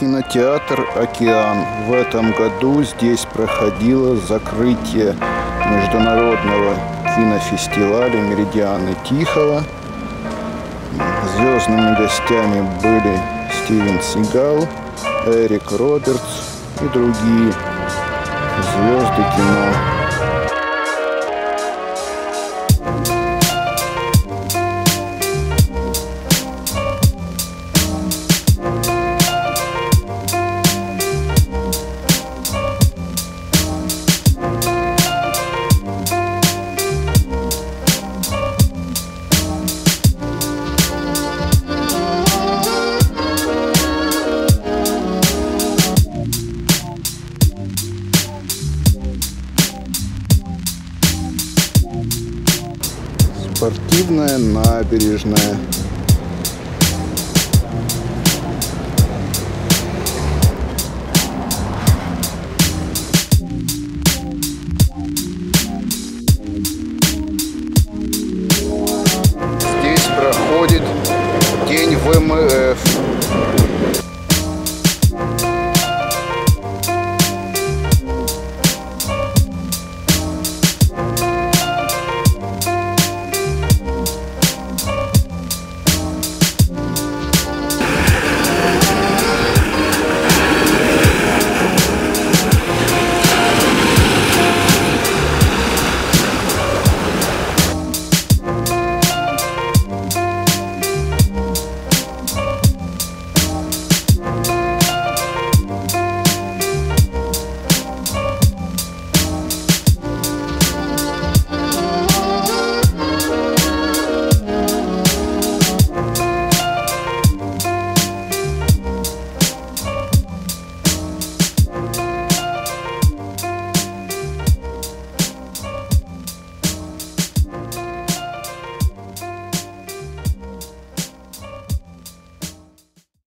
кинотеатр «Океан». В этом году здесь проходило закрытие международного кинофестиваля «Меридианы Тихого». Звездными гостями были Стивен Сигал, Эрик Робертс и другие звезды кино. Спортивная набережная.